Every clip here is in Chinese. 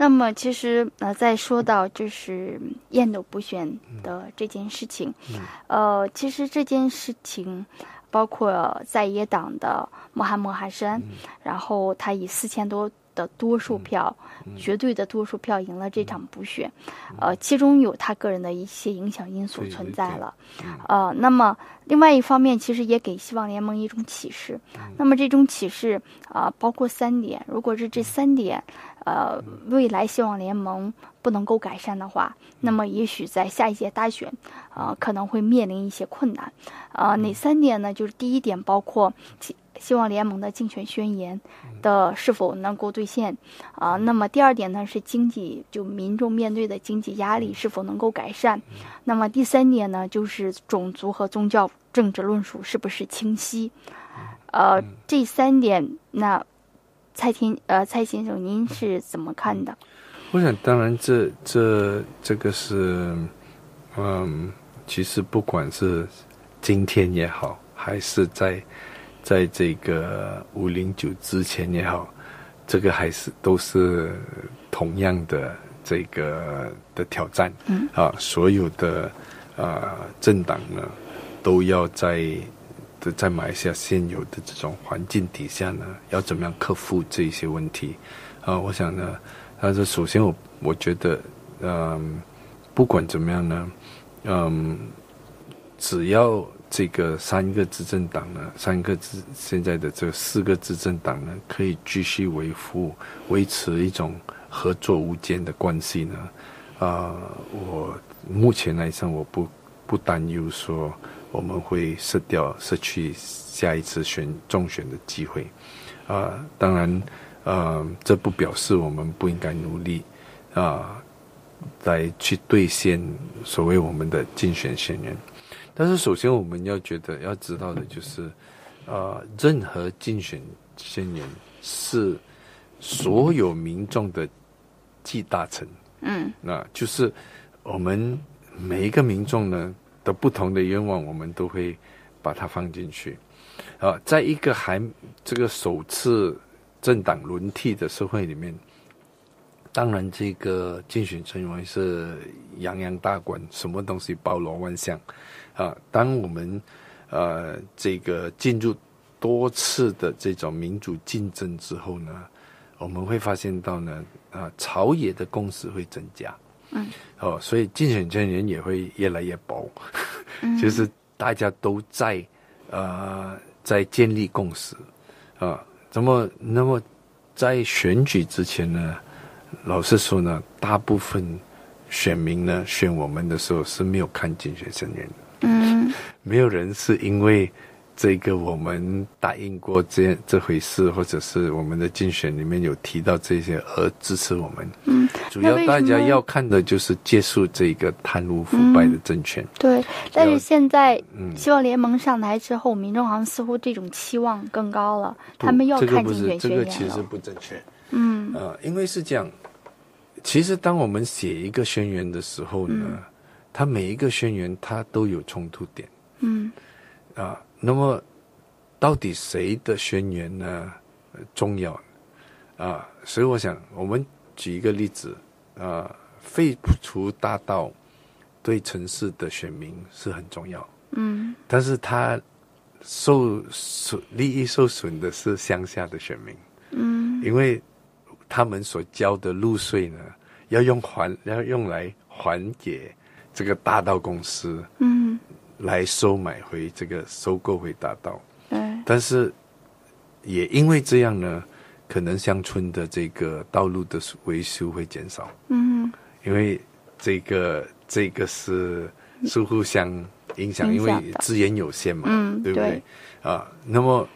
那么其实再说到就是厌斗补选的这件事情，其实这件事情包括在野党的穆罕默哈山，然后他以4000多的多数票，绝对的多数票赢了这场补选，其中有他个人的一些影响因素存在了，那么另外一方面，其实也给希望联盟一种启示。那么这种启示包括3点，如果是这3点，未来希望联盟不能够改善的话，那么也许在下一届大选，可能会面临一些困难。哪3点呢？就是第1点，包括希望联盟的竞选宣言的是否能够兑现啊，那么第2点呢是经济，就民众面对的经济压力是否能够改善，那么第3点呢就是种族和宗教政治论述是不是清晰，这3点，那蔡先生您是怎么看的？我想当然这个是其实不管是今天也好，还是在这个509之前也好，这个还是都是同样的这个的挑战，所有的政党呢都要在马来西亚现有的这种环境底下呢，要怎么样克服这些问题我想呢，但是首先我觉得不管怎么样呢，只要这个现在的这4个执政党呢，可以继续维持一种合作无间的关系呢，我目前来看，我不担忧说我们会失去下一次中选的机会，当然，这不表示我们不应该努力来去兑现所谓我们的竞选宣言。但是首先我们要知道的就是任何竞选宣言是所有民众的集大成，那就是我们每一个民众呢的不同的愿望，我们都会把它放进去在一个这个首次政党轮替的社会里面，当然这个竞选宣言是洋洋大观，什么东西包罗万象当我们这个进入多次的这种民主竞争之后呢，我们会发现到呢朝野的共识会增加，所以竞选宣言也会越来越薄就是大家都在建立共识那么在选举之前呢，老实说呢，大部分选民呢选我们的时候是没有看竞选宣言的，没有人是因为这个我们答应过这回事，或者是我们的竞选里面有提到这些而支持我们主要大家要看的就是结束这个贪污腐败的政权对，但是现在希望联盟上台之后，民众好像似乎这种期望更高了，他们要看竞选宣言了，这个其实不正确因为是这样，其实当我们写一个宣言的时候呢它每一个宣言它都有冲突点那么到底谁的宣言呢重要所以我想我们举一个例子废除大道对城市的选民是很重要但是它利益受损的是乡下的选民因为他们所交的路税呢要用来还给这个大道公司来收购回大道但是也因为这样呢，可能乡村的这个道路的维修会减少因为这个是互相影响，因为资源有限嘛对不对那么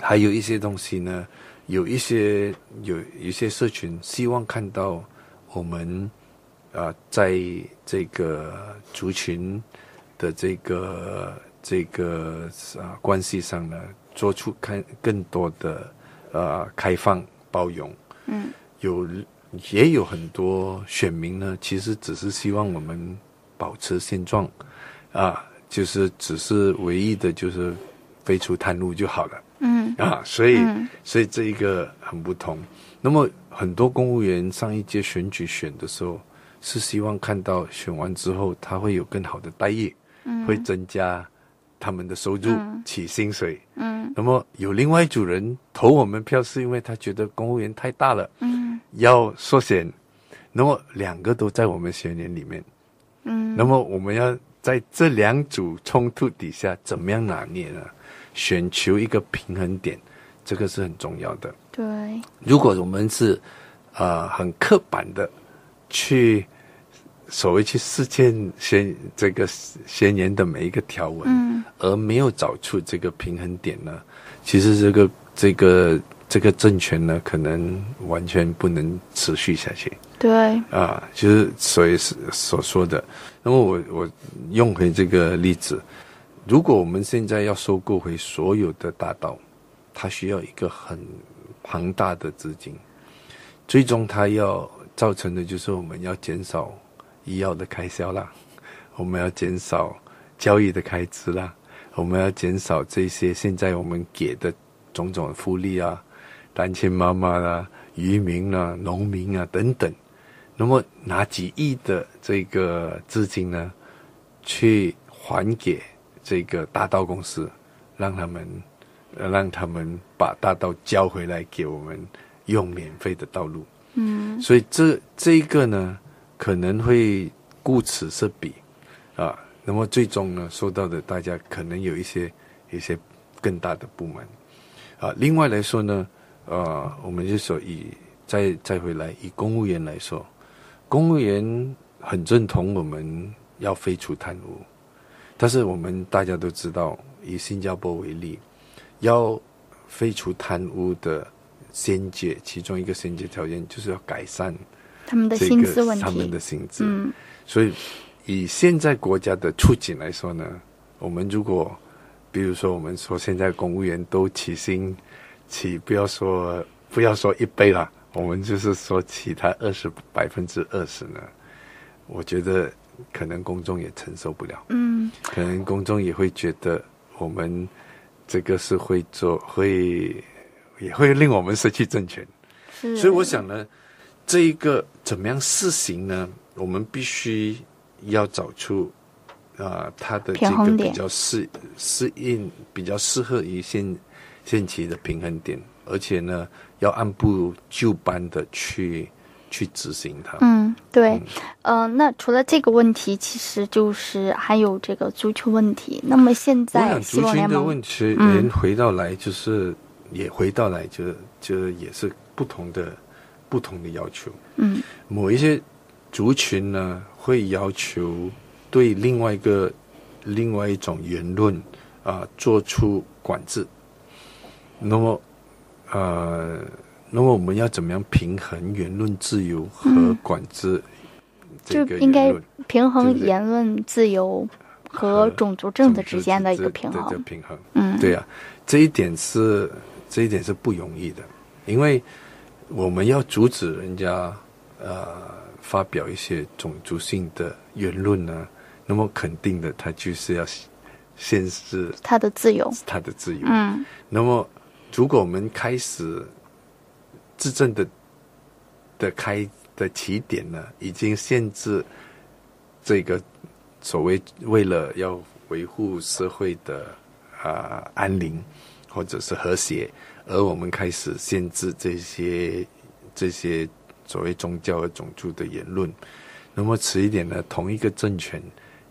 还有一些东西呢，有一些社群希望看到我们在这个族群的关系上呢，做出更多的开放包容。也有很多选民呢，其实只是希望我们保持现状就是只是唯一的就是废除贪污就好了所以这一个很不同。那么很多公务员上一届选举选的时候是希望看到选完之后他会有更好的待遇，会增加他们的收入，起薪水。那么有另外一组人投我们票是因为他觉得公务员太大了，要缩减。那么两个都在我们学年里面，那么我们要在这两组冲突底下怎么样拿捏呢？选求一个平衡点，这个是很重要的。对，如果我们是很刻板的去所谓去实践这个宣言的每一个条文，而没有找出这个平衡点呢，其实这个政权呢，可能完全不能持续下去。对啊，就是所以所说的。那么我用回这个例子，如果我们现在要收购回所有的大道，它需要一个很庞大的资金，最终它要造成的就是我们要减少医药的开销啦，我们要减少教育的开支啦，我们要减少这些现在我们给的种种福利啊，单亲妈妈啦、渔民啦、农民啊等等。那么拿几亿的这个资金呢，去还给这个大道公司，让他们把大道交回来给我们用免费的道路。所以这一个呢可能会顾此失彼啊，那么最终呢受到的大家可能有一些更大的不满啊。另外来说呢，我们就说再回来以公务员来说，公务员很认同我们要废除贪污，但是我们大家都知道，以新加坡为例，要废除贪污的先决，其中一个先决条件就是要改善他们的薪资问题，所以以现在国家的处境来说呢，我们如果比如说我们说现在公务员都起薪不要说一倍啦，我们就是说起他20%呢，我觉得可能公众也承受不了，可能公众也会觉得我们这个是也会令我们失去政权。所以我想呢，这一个怎么样施行呢？我们必须要找出它的这个比较适应、比较适合于现期的平衡点，而且呢，要按部就班的去执行它。对，那除了这个问题，其实就是还有这个族群问题。那么现在希望联盟，族群的问题，人回到来就是、也回到来就也是不同的要求。某一些族群呢，会要求对另外一种言论做出管制。那么我们要怎么样平衡言论自由和管制这个言论？就应该平衡言论自由和种族政治之间的一个平衡。对啊，这一点是不容易的，因为我们要阻止人家发表一些种族性的言论呢，那么肯定的，他就是要限制他的自由。那么如果我们开始执政的起点呢，已经限制这个所谓为了要维护社会的安宁或者是和谐，而我们开始限制这些所谓宗教和种族的言论，那么迟一点呢，同一个政权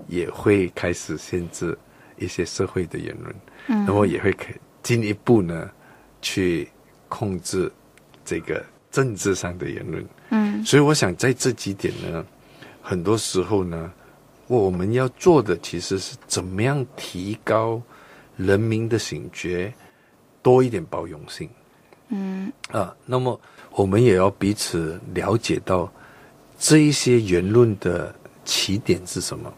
也会开始限制一些社会的言论，那么也会进一步呢去控制这个政治上的言论。所以我想在这几点呢，很多时候呢，我们要做的其实是怎么样提高人民的醒觉，多一点包容性。那么我们也要彼此了解到这一些言论的起点是什么，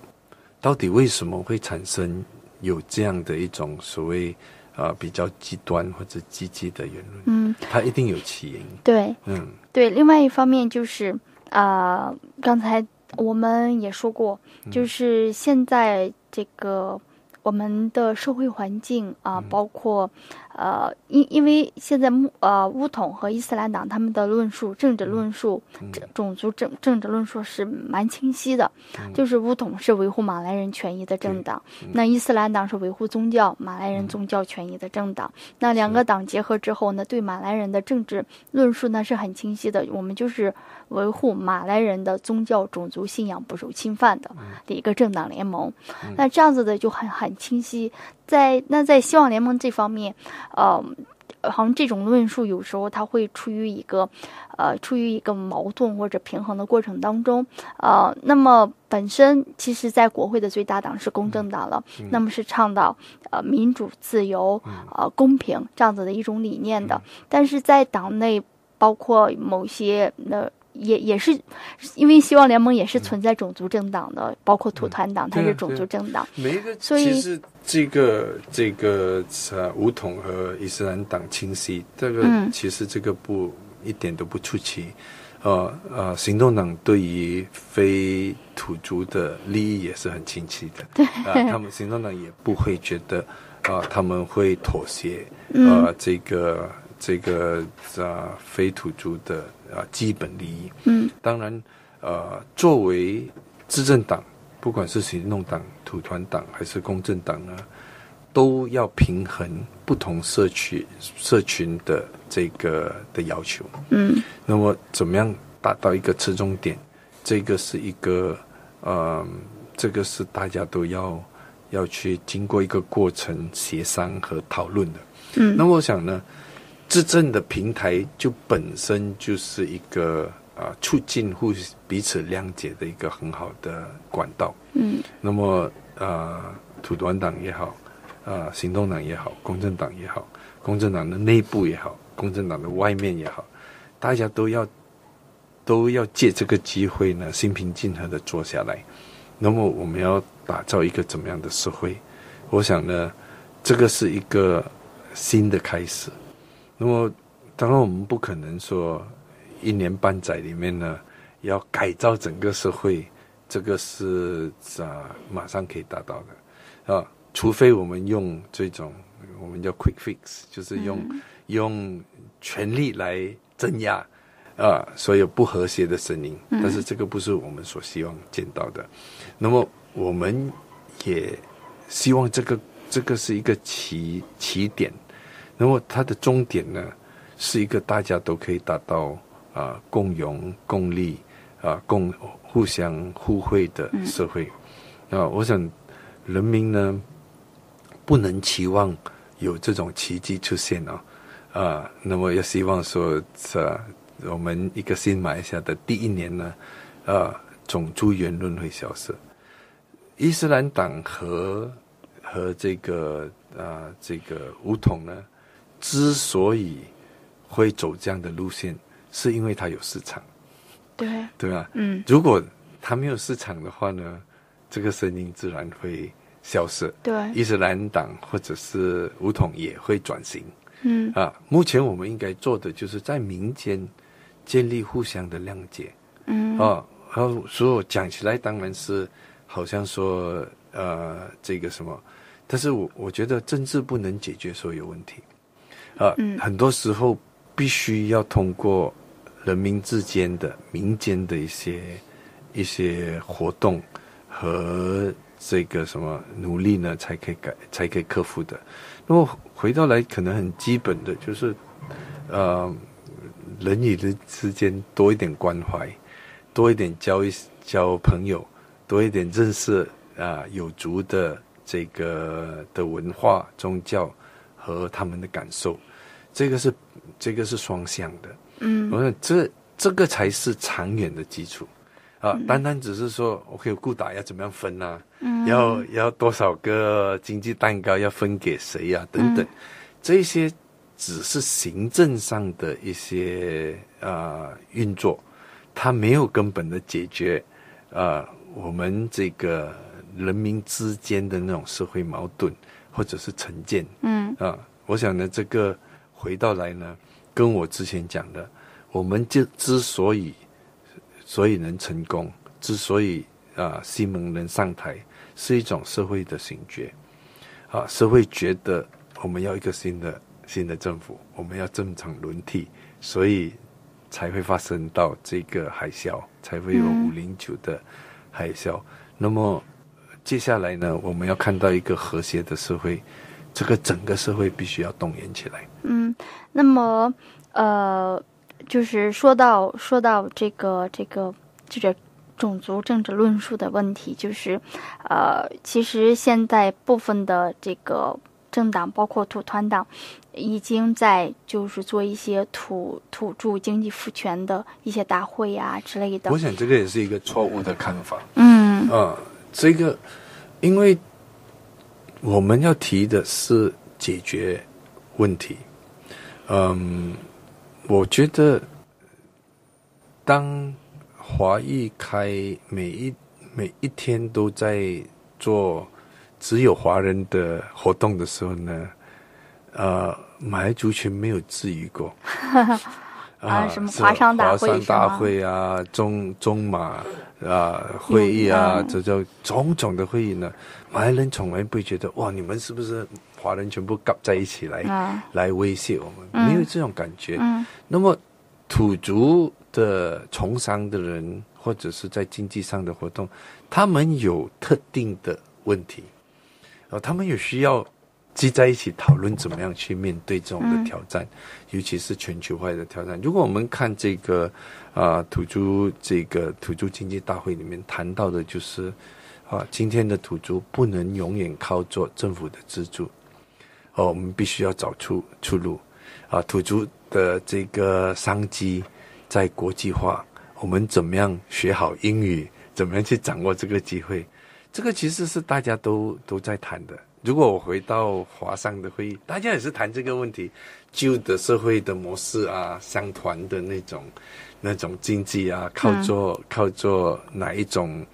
到底为什么会产生有这样的一种所谓比较极端或者积极的言论。它一定有起因。对，另外一方面就是刚才我们也说过，就是现在这个我们的社会环境包括因为现在巫统和伊斯兰党他们的论述、政治论述、种族政治论述是蛮清晰的，就是巫统是维护马来人权益的政党，那伊斯兰党是维护宗教马来人宗教权益的政党。那两个党结合之后呢，对马来人的政治论述呢是很清晰的，我们就是维护马来人的宗教、种族信仰不受侵犯的一个政党联盟。那这样子的就很清晰。在希望联盟这方面，好像这种论述有时候它会处于一个矛盾或者平衡的过程当中，那么本身其实在国会的最大党是公正党了，那么是倡导民主、自由、公平这样子的一种理念的，但是在党内包括某些也是因为希望联盟也是存在种族政党的，包括土团党它是种族政党，每一个其实这个巫统和伊斯兰党清晰，这个其实这个不一点都不出奇。行动党对于非土族的利益也是很清晰的，对，他们行动党也不会觉得他们会妥协这个非土族的基本利益。当然作为执政党，不管是行动党、土团党还是公正党呢，都要平衡不同社群的这个的要求。那么怎么样达到一个折中点，这个是大家都要去经过一个过程协商和讨论的。那我想呢，执政的平台就本身就是一个促进彼此谅解的一个很好的管道。那么土团党也好，行动党也好，公正党的内部也好，公正党的外面也好，大家都要借这个机会呢，心平气和的坐下来。那么我们要打造一个怎么样的社会？我想呢，这个是一个新的开始。那么当然我们不可能说一年半载里面呢要改造整个社会，这个是马上可以达到的除非我们用这种我们叫 quick fix， 就是用权力来镇压所有不和谐的声音，但是这个不是我们所希望见到的。那么我们也希望这个是一个起点，那么它的终点呢，是一个大家都可以达到共荣共利互相互惠的社会。我想人民呢不能期望有这种奇迹出现那么也希望说我们一个新马来西亚的第一年呢种族言论会消失。伊斯兰党和这个巫统呢之所以会走这样的路线，是因为它有市场，对吧？如果它没有市场的话呢，这个声音自然会消失。对，伊斯兰党或者是巫统也会转型。目前我们应该做的就是在民间建立互相的谅解。然后所以我讲起来当然是好像说这个什么，但是我觉得政治不能解决所有问题。很多时候必须要通过人民之间的民间的一些活动和这个什么努力呢才可以克服的。那么回到来可能很基本的就是人与人之间多一点关怀，多一点交朋友，多一点认识有族的这个的文化宗教和他们的感受，这个是双向的。我想这个才是长远的基础单单只是说 OK 顾打要怎么样分要多少个经济蛋糕要分给谁等等，这些只是行政上的一些运作，它没有根本的解决我们这个人民之间的那种社会矛盾或者是成见。我想呢，这个回到来呢，跟我之前讲的，我们之所以能成功，之所以西蒙能上台，是一种社会的醒觉社会觉得我们要一个新的新的政府，我们要正常轮替，所以才会发生到这个海啸，才会有509的海啸。那么接下来呢，我们要看到一个和谐的社会，这个整个社会必须要动员起来。那么就是说到这个种族政治论述的问题，就是其实现在部分的这个政党，包括土团党，已经在就是做一些土著经济复权的一些大会啊之类的。我想这个也是一个错误的看法。这个因为我们要提的是解决问题。我觉得当华裔开每一天都在做只有华人的活动的时候呢，马来族群没有治愈过什么华商大会啊，中马会议啊，这叫种的会议呢，马来人从来不会觉得哇，你们是不是华人全部搞在一起来威胁我们，没有这种感觉。那么土族的从商的人，或者是在经济上的活动，他们有特定的问题，他们有需要聚在一起讨论怎么样去面对这种的挑战，尤其是全球化的挑战。如果我们看这个土著经济大会里面谈到的，就是今天的土著不能永远靠做政府的资助，我们必须要找出出路。土著的这个商机在国际化，我们怎么样学好英语，怎么样去掌握这个机会，这个其实是大家都在谈的。如果我回到华商的会议，大家也是谈这个问题，旧的社会的模式啊，商团的那种经济啊，靠做哪一种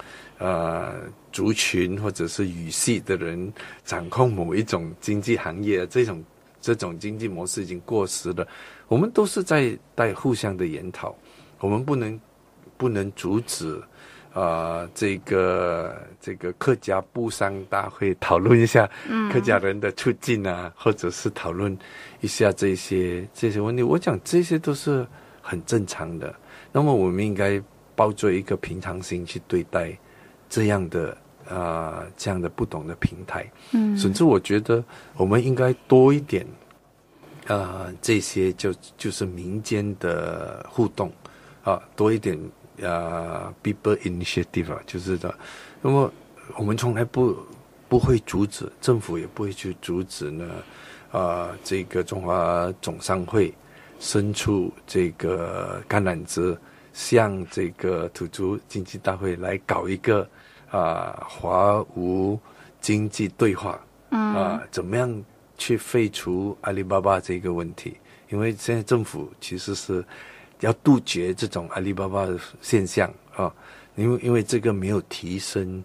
族群或者是语系的人掌控某一种经济行业，这种经济模式已经过时了。我们都是在互相的研讨，我们不能阻止这个客家布商大会讨论一下客家人的处境啊，或者是讨论一下这些问题。我讲这些都是很正常的，那么我们应该抱着一个平常心去对待这样的不同的平台。甚至我觉得我们应该多一点这些就是民间的互动多一点people initiative 就是的。那么我们从来不会阻止，政府也不会去阻止呢这个中华总商会伸出这个橄榄枝，向这个土著经济大会来搞一个华吴经济对话怎么样去废除阿里巴巴这个问题。因为现在政府其实是要杜绝这种阿里巴巴的现象因为这个没有提升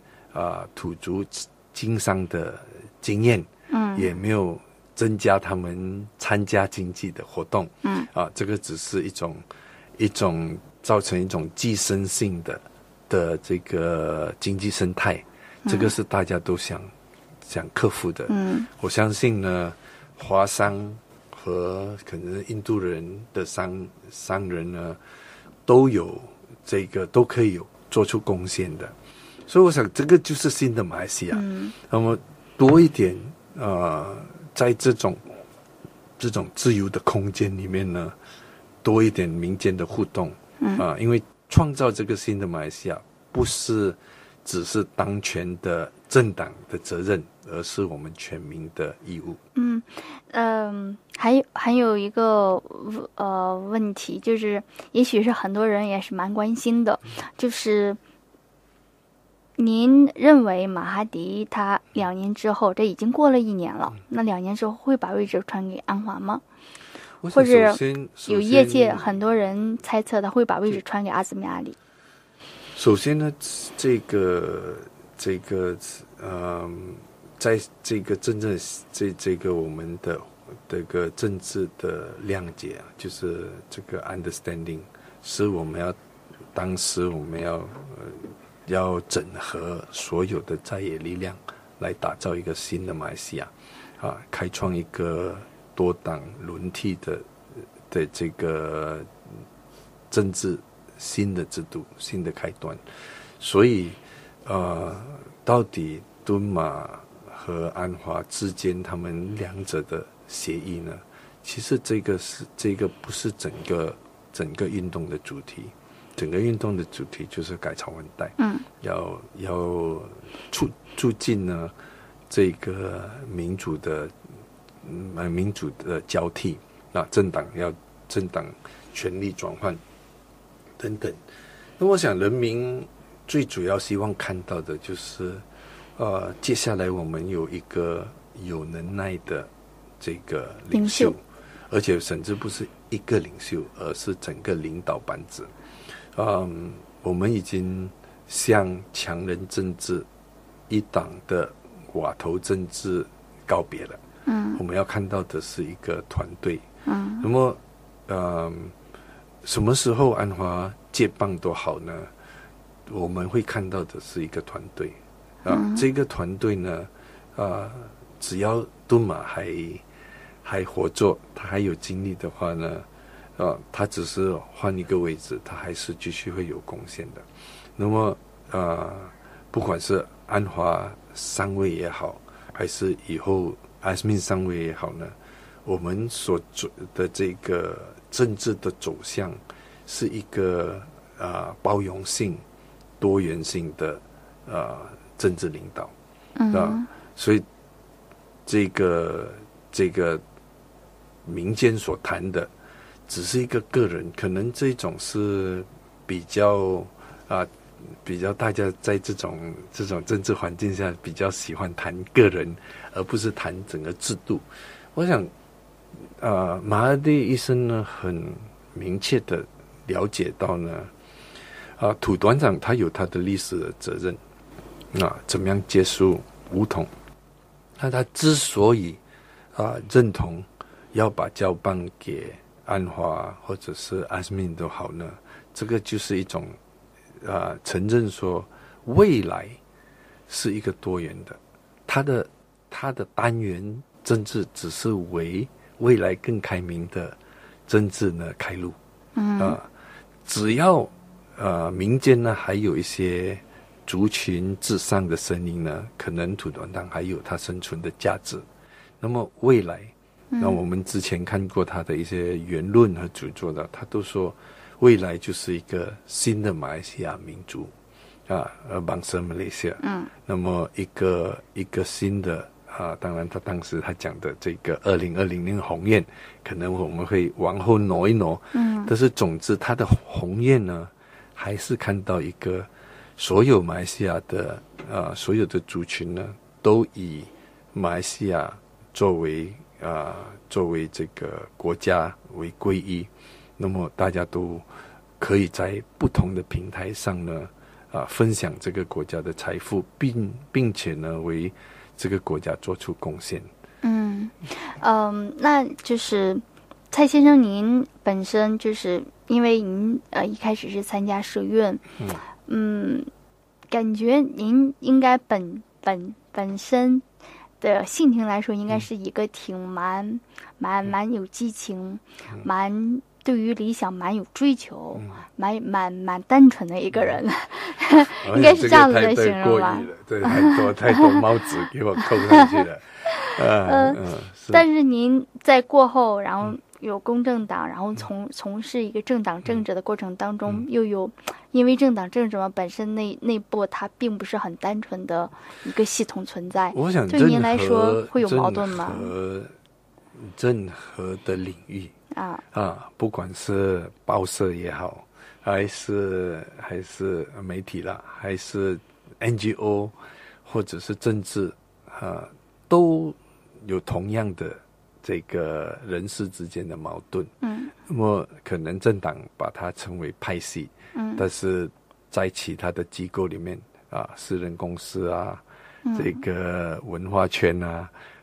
土族经商的经验，也没有增加他们参加经济的活动，这个只是一种造成一种寄生性的这个经济生态，这个是大家都想克服的。我相信呢，华商和可能印度人的商人呢，都有这个都可以有做出贡献的，所以我想这个就是新的马来西亚。那么多一点在这种自由的空间里面呢，多一点民间的互动因为创造这个新的马来西亚不是只是当权的政党的责任，而是我们全民的义务。还有一个问题，就是也许是很多人也是蛮关心的，就是您认为马哈迪他2年之后，这已经过了1年了，那2年之后会把位置传给安华吗？或者有业界很多人猜测他会把位置传给阿兹米阿里。首先呢，这个在这个真正这个我们的这个政治的谅解就是这个 understanding 是我们要当时我们要整合所有的在野力量来打造一个新的马来西亚，开创一个多党轮替的这个政治新的制度、新的开端。所以，到底敦马和安华之间他们两者的协议呢？其实这个不是整个运动的主题。整个运动的主题就是改朝换代，要促进呢这个民主的交替，那政党权力转换等等。那我想人民最主要希望看到的就是，接下来我们有一个有能耐的这个领袖，而且甚至不是一个领袖，而是整个领导班子。我们已经向强人政治、一党的寡头政治告别了。我们要看到的是一个团队。那么，什么时候安华接棒多好呢？我们会看到的是一个团队。这个团队呢，只要敦马还活着，他还有精力的话呢，他只是换一个位置，他还是继续会有贡献的。那么，不管是安华上位也好，还是以后阿斯敏上位也好呢，我们所走的这个政治的走向是一个包容性、多元性的政治领导。所以这个民间所谈的，只是一个个人，可能这种是比较大家在这种政治环境下比较喜欢谈个人，而不是谈整个制度。我想，马哈蒂医生呢很明确的了解到呢，土团长他有他的历史的责任，怎么样结束武统？那他之所以认同要把交棒给安华或者是阿斯敏都好呢，这个就是一种承认说未来是一个多元的，它的单元政治只是为未来更开明的政治呢开路。只要民间呢还有一些族群至上的声音呢，可能土团党还有它生存的价值。那么未来，那我们之前看过他的一些言论和著作的，他都说未来就是一个新的马来西亚民族Bangsa Malaysia。那么一个新的当然他当时他讲的这个2020年鸿雁，可能我们会往后挪一挪。但是总之他的鸿雁呢，还是看到一个所有马来西亚的所有的族群呢，都以马来西亚作为这个国家为皈依，那么大家都可以在不同的平台上呢，分享这个国家的财富，并且呢为这个国家做出贡献。那就是蔡先生，您本身就是因为您一开始是参加社运，感觉您应该本身。的性情来说，应该是一个挺蛮有激情，蛮对于理想蛮有追求，蛮单纯的一个人，应该是这样子的形容吧？对，太多帽子给我扣上去了。但是您在过后，然后有公正党，然后从事一个政党政治的过程当中，又有因为政党政治嘛，本身内部它并不是很单纯的一个系统存在。我想对您来说会有矛盾吗？任何的领域不管是报社也好，还是媒体啦，还是 NGO 或者是政治都有同样的这个人士之间的矛盾。那么可能政党把它称为派系，但是在其他的机构里面私人公司这个文化圈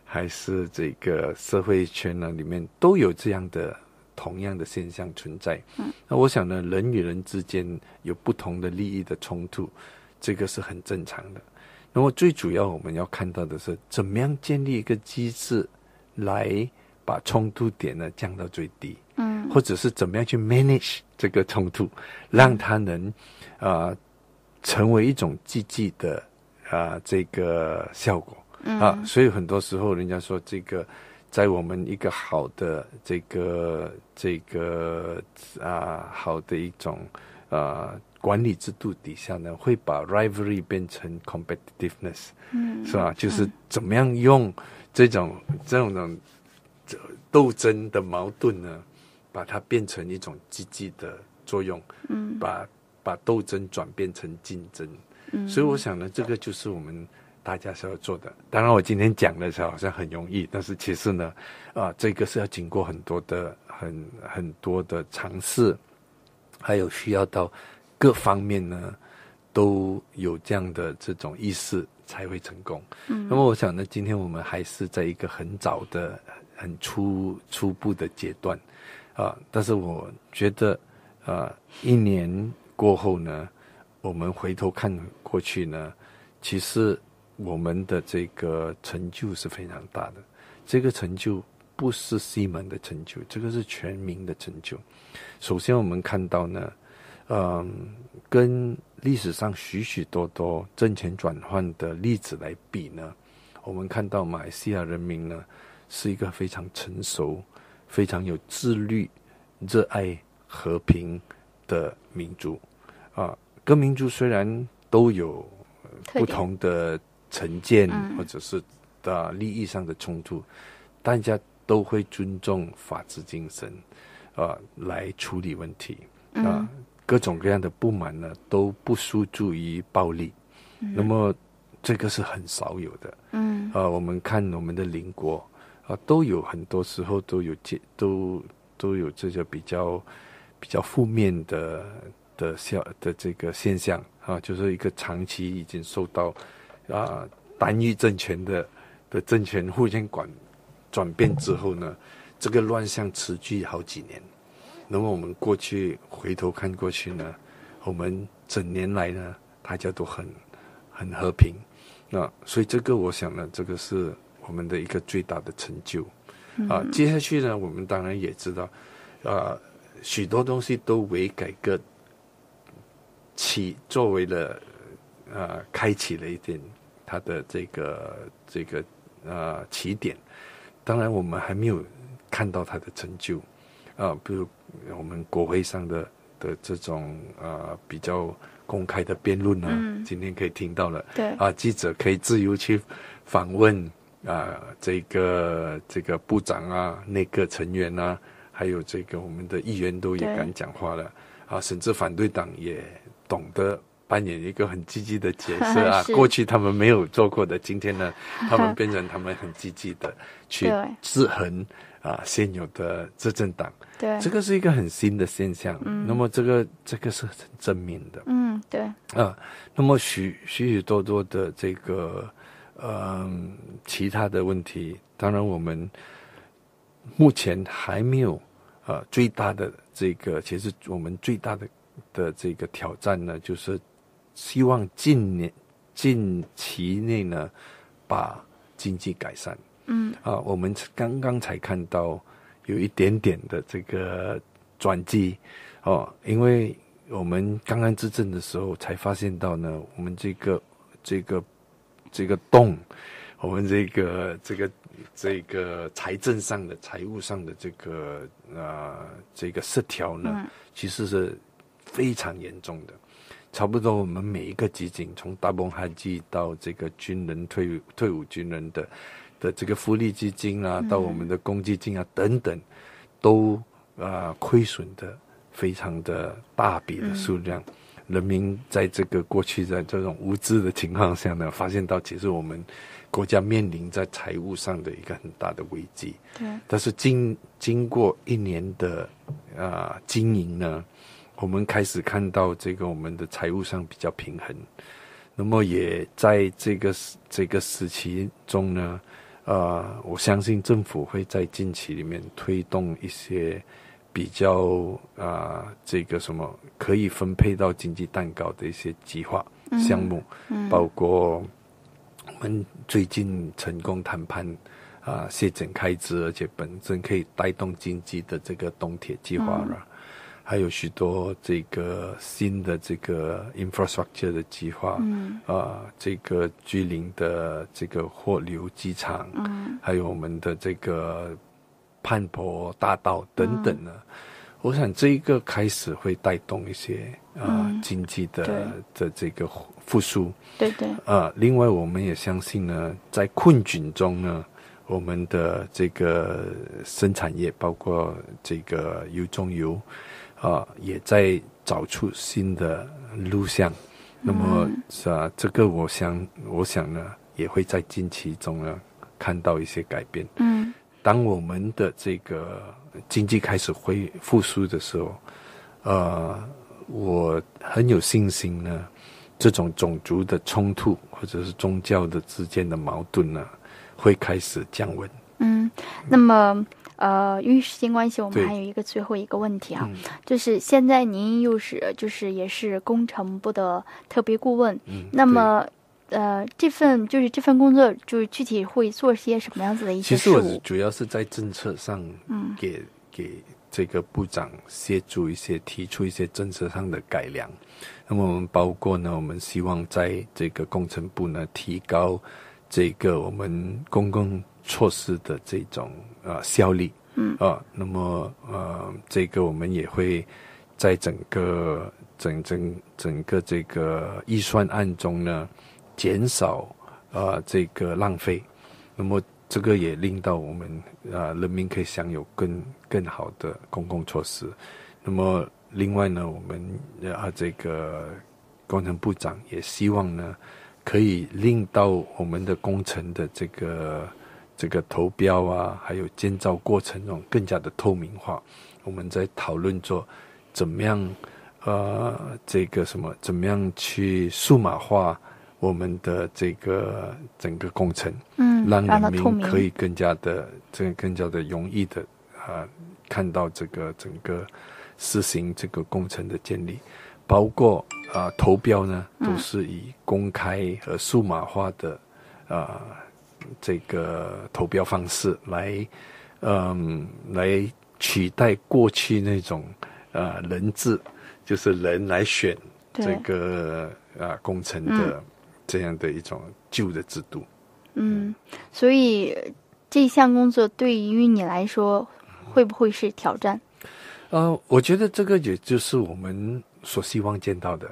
还是这个社会圈里面都有这样的同样的现象存在。那我想呢，人与人之间有不同的利益的冲突，这个是很正常的。那么最主要我们要看到的是，怎么样建立一个机制来把冲突点呢降到最低，嗯，或者是怎么样去 manage 这个冲突，让它能成为一种积极的这个效果啊。所以很多时候人家说这个在我们一个好的好的一种管理制度底下呢，会把 rivalry 变成 competitiveness， 是吧？就是怎么样用这种斗争的矛盾呢，把它变成一种积极的作用，把斗争转变成竞争。所以我想呢，这个就是我们大家是要做的。当然我今天讲的时候好像很容易，但是其实呢这个是要经过很多的尝试，还有需要到各方面呢都有这样的这种意识才会成功。那么我想呢，今天我们还是在一个很早的很初步的阶段但是我觉得一年过后呢，我们回头看过去呢，其实我们的这个成就是非常大的。这个成就不是西门的成就，这个是全民的成就。首先我们看到呢跟历史上许许多多政权转换的例子来比呢，我们看到马来西亚人民呢是一个非常成熟、非常有自律、热爱和平的民族各民族虽然都有不同的成见或者是利益上的冲突，大家都会尊重法治精神来处理问题各种各样的不满呢都不输诸于暴力那么这个是很少有的我们看我们的邻国都有很多时候都有这些比较负面的这个现象就是一个长期已经受到单一政权的政权互相转变之后呢，这个乱象持续好几年。那么我们过去回头看过去呢，我们整年来呢大家都很和平所以这个我想呢，这个是我们的一个最大的成就接下去呢，我们当然也知道许多东西都为改革作为了开启了一点它的这个起点。当然我们还没有看到它的成就比如我们国会上的这种比较公开的辩论今天可以听到了，对记者可以自由去访问这个部长内阁成员还有这个我们的议员都也敢讲话了甚至反对党也懂得扮演一个很积极的角色过去他们没有做过的，今天呢他们变成他们很积极的去制衡现有的执政党，对，这个是一个很新的现象那么这个是很正面的对那么许多的这个其他的问题，当然我们目前还没有最大的这个，其实我们最大的这个挑战呢，就是希望近期内呢把经济改善我们刚刚才看到有一点点的这个转机因为我们刚刚执政的时候才发现到呢，我们这个洞，我们这个财政上的财务上的这个失调呢其实是非常严重的。差不多我们每一个基金，从大崩哈基到这个军人退伍军人的这个福利基金到我们的公积金等等，都亏损的非常的大笔的数量人民在这个过去在这种无知的情况下呢，发现到其实我们国家面临在财务上的一个很大的危机。对，但是经过一年的经营呢，我们开始看到这个我们的财务上比较平衡。那么也在这个时期中呢，我相信政府会在近期里面推动一些比较这个什么可以分配到经济蛋糕的一些计划项目包括我们最近成功谈判节省开支，而且本身可以带动经济的这个东铁计划了，还有许多这个新的这个 infrastructure 的计划，这个居临的这个货流机场，还有我们的这个潘婆大道等等呢。我想这一个开始会带动一些经济的这个复苏。对对。另外我们也相信呢，在困境中呢，我们的这个生产业，包括这个油中油，也在找出新的路向。那么这个我想呢，也会在近期中呢看到一些改变。当我们的这个经济开始复苏的时候，我很有信心呢，这种种族的冲突或者是宗教的之间的矛盾呢，会开始降温。那么由于时间关系，我们还有一个最后一个问题啊，就是现在您又是就是也是工程部的特别顾问，那么这份工作就是具体会做些什么样子的一些事务？其实我主要是在政策上给这个部长协助一些，提出一些政策上的改良。那么我们包括呢，我们希望在这个工程部呢提高这个我们公共措施的这种效率。那么这个我们也会在整个这个预算案中呢，减少这个浪费，那么这个也令到我们人民可以享有更好的公共措施。那么另外呢，我们这个工程部长也希望呢，可以令到我们的工程的这个投标啊，还有建造过程中更加的透明化。我们在讨论做怎么样这个什么怎么样去数码化我们的这个整个工程，让人民可以更加的容易的看到这个整个实行这个工程的建立，包括投标呢都是以公开和数码化的这个投标方式来取代过去那种人治，就是人来选这个工程的这样的一种旧的制度。所以这项工作对于你来说会不会是挑战？我觉得这个也就是我们所希望见到的。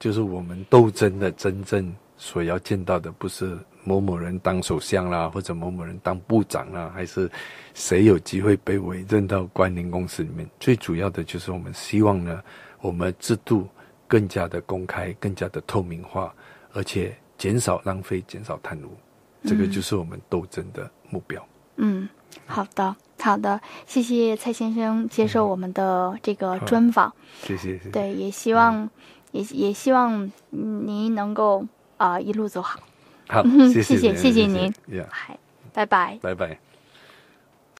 就是我们斗争的真正所要见到的，不是某某人当首相啦，或者某某人当部长啦，还是谁有机会被委任到关联公司里面。最主要的就是我们希望呢，我们制度更加的公开，更加的透明化，而且减少浪费，减少贪污，这个就是我们斗争的目标。好的，谢谢蔡先生接受我们的这个专访。谢谢。对，也希望也希望您能够一路走好。好，谢谢您，拜拜。